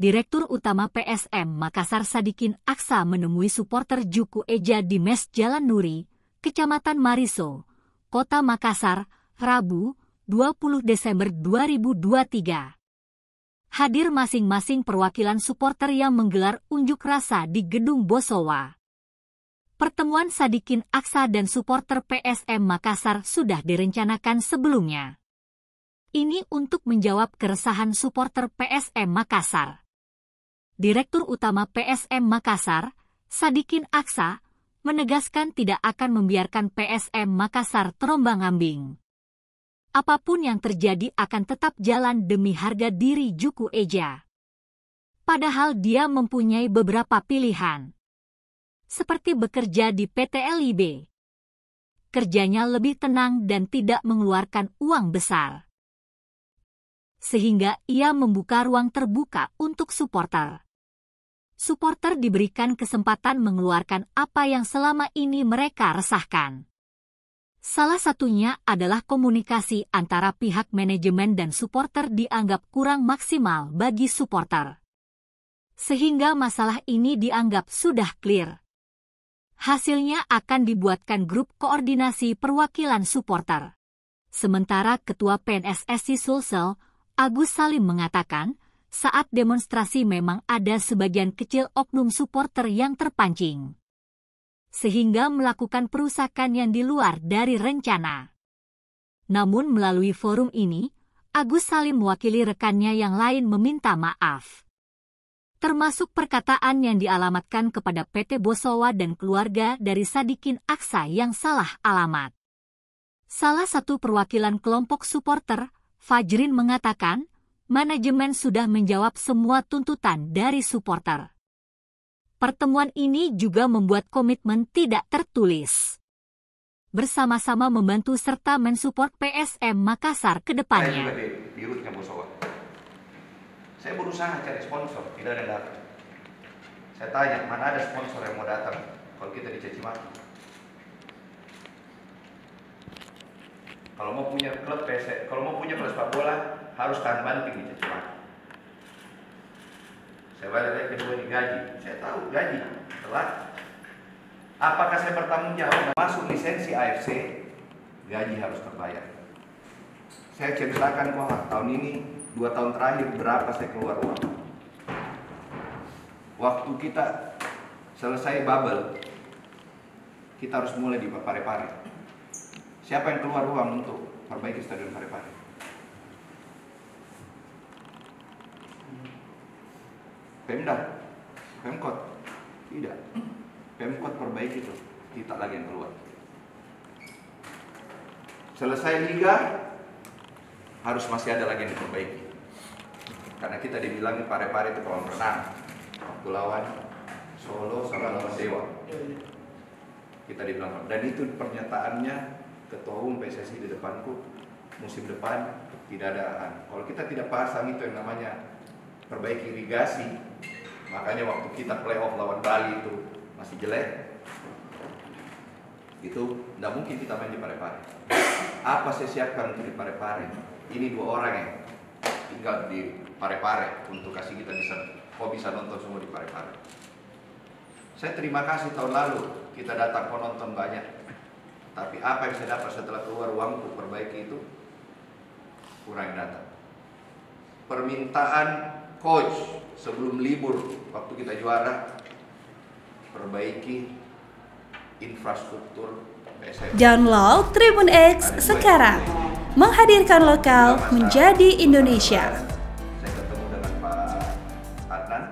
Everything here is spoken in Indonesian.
Direktur Utama PSM Makassar Sadikin Aksa menemui supporter Juku Eja di Mes Jalan Nuri, Kecamatan Mariso, Kota Makassar, Rabu, 20 Desember 2023. Hadir masing-masing perwakilan supporter yang menggelar unjuk rasa di Gedung Bosowa. Pertemuan Sadikin Aksa dan supporter PSM Makassar sudah direncanakan sebelumnya. Ini untuk menjawab keresahan supporter PSM Makassar. Direktur Utama PSM Makassar, Sadikin Aksa, menegaskan tidak akan membiarkan PSM Makassar terombang-ambing. Apapun yang terjadi akan tetap jalan demi harga diri Juku Eja. Padahal dia mempunyai beberapa pilihan. Seperti bekerja di PT LIB. Kerjanya lebih tenang dan tidak mengeluarkan uang besar. Sehingga ia membuka ruang terbuka untuk supporter. Supporter diberikan kesempatan mengeluarkan apa yang selama ini mereka resahkan. Salah satunya adalah komunikasi antara pihak manajemen dan supporter dianggap kurang maksimal bagi supporter. Sehingga masalah ini dianggap sudah clear. Hasilnya akan dibuatkan grup koordinasi perwakilan supporter. Sementara Ketua PSSI Sulsel, Agus Salim mengatakan, saat demonstrasi memang ada sebagian kecil oknum supporter yang terpancing. Sehingga melakukan perusakan yang di luar dari rencana. Namun melalui forum ini, Agus Salim mewakili rekannya yang lain meminta maaf. Termasuk perkataan yang dialamatkan kepada PT Bosowa dan keluarga dari Sadikin Aksa yang salah alamat. Salah satu perwakilan kelompok supporter, Fajrin mengatakan, manajemen sudah menjawab semua tuntutan dari supporter. Pertemuan ini juga membuat komitmen tidak tertulis. Bersama-sama membantu serta mensupport PSM Makassar ke depannya. Saya berusaha cari sponsor, tidak ada datang. Saya tanya, mana ada sponsor yang mau datang kalau kita dicaci maki. Kalau mau punya klub PSM, kalau mau punya klub sepak bola, harus tahan banting di cepat. Saya balik kedua ini gaji. Saya tahu gaji telat. Apakah saya bertanggung jawab? Masuk lisensi AFC, gaji harus terbayar. Saya ceritakan kok tahun ini 2 tahun terakhir berapa saya keluar uang. Waktu kita selesai bubble, kita harus mulai di Parepare. Siapa yang keluar uang untuk perbaiki stadion Parepare? Pemda, Pemkot, tidak. Pemkot perbaiki itu, tidak lagi yang keluar. Selesai liga, harus masih ada lagi yang diperbaiki. Karena kita dibilangin Parepare itu kolam renang, waktu lawan Solo sama lawan Dewa. Kita dibilang, dan itu pernyataannya Ketua Umum PSSI di depanku, musim depan tidak ada. Kalau kita tidak pasang itu yang namanya perbaiki irigasi, makanya waktu kita playoff lawan Bali itu masih jelek, itu tidak mungkin kita main di Parepare. Apa saya siapkan untuk di Parepare? Ini 2 orang yang tinggal di Parepare untuk kasih kita bisa nonton semua di Parepare. Saya terima kasih tahun lalu kita datang penonton banyak, tapi apa yang saya dapat setelah keluar uang untuk perbaiki itu kurang datang. Permintaan coach sebelum libur waktu kita juara, perbaiki infrastruktur PSM. Download Tribun X sekarang, menghadirkan lokal menjadi Indonesia.